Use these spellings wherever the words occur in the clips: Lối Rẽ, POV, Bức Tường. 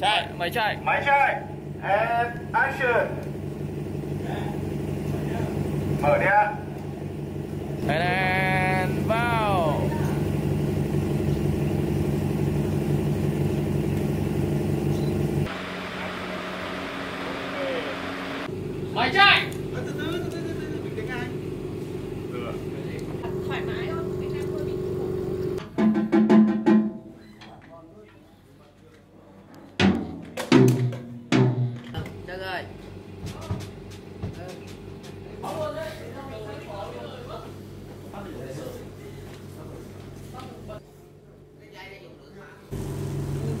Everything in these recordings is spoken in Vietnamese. Chạy, máy chạy. Action. Mở đi ạ. Thái Lan vào. Máy chạy.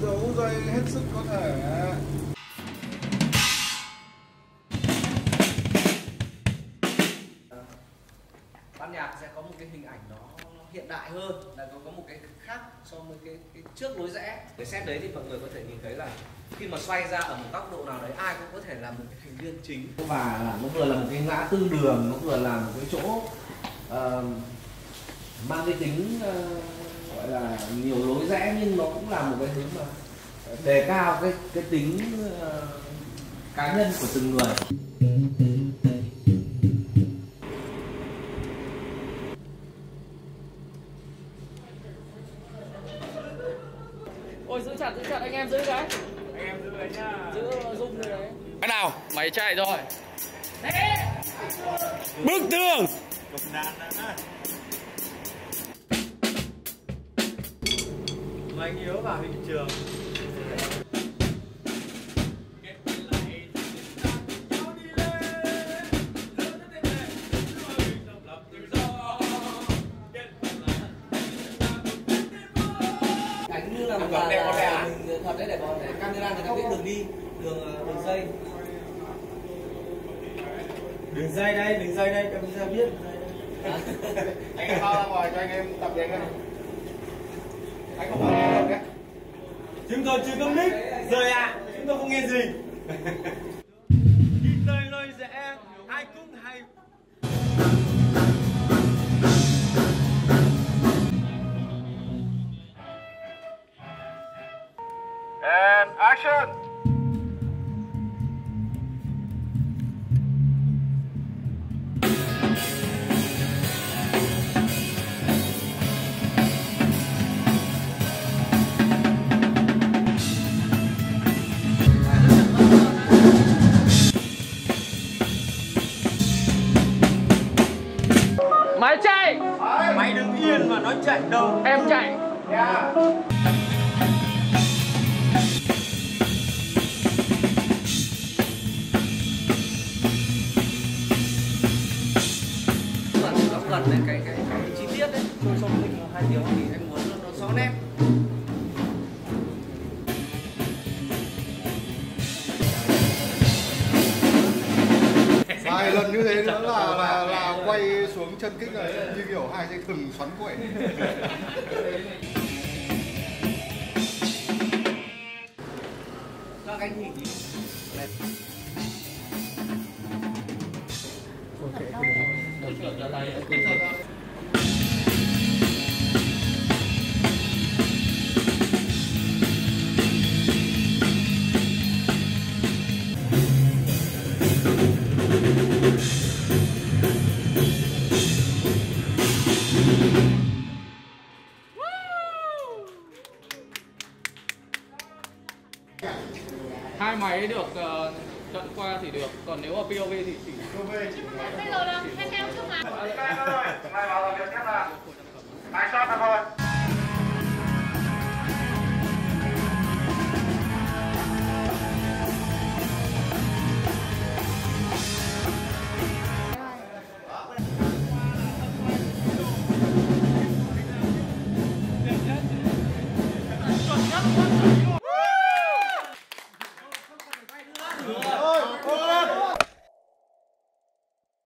Giấu dây hết sức có thể. Ban nhạc sẽ có một cái hình ảnh nó hiện đại hơn, là có một cái khác so với cái trước lối rẽ. Cái set đấy thì mọi người có thể nhìn thấy là khi mà xoay ra ở một góc độ nào đấy, ai cũng có thể là một cái thành viên chính. Và nó vừa là một cái ngã tư đường, nó vừa là một cái chỗ mang cái tính gọi là nhiều lối rẽ, nhưng nó cũng là một cái hướng mà đề cao cái tính cá nhân của từng người. Ôi giữ chặt anh em, giữ cái. Anh em giữ đấy nhá. Giữ rung rồi đấy. Cái nào? Máy chạy rồi. Đấy. Bức tường. Anh Hiếu vào hiện trường. Cảnh như là mình thật đấy, để còn camera người ta biết đường đi, đường dây. Đường dây đây, camera biết. Anh em bao ra ngoài cho anh em tập với anh em. Anh không bảo đấy. Chúng tôi chưa có mic rồi à, chúng tôi không nghe gì. Đi tới lối rẽ, ai cũng hay. And action. Máy chạy. Máy đứng yên mà nó chạy đâu. Em chạy. Yeah. Gần này, cái chi tiết đấy. Tôi xong mình 2 tiếng thì em muốn nó rõ nét. Vài lần như thế nữa là quay xuống chân kích này như kiểu hai cái thừng xoắn quẩy. Các anh nhìn đi. Ok. Hai máy được cận qua thì được, còn nếu ở POV thì chỉ bây giờ là hai em trước mà. Này vào làm việc tiếp là máy shot ra thôi. Chuẩn nhất.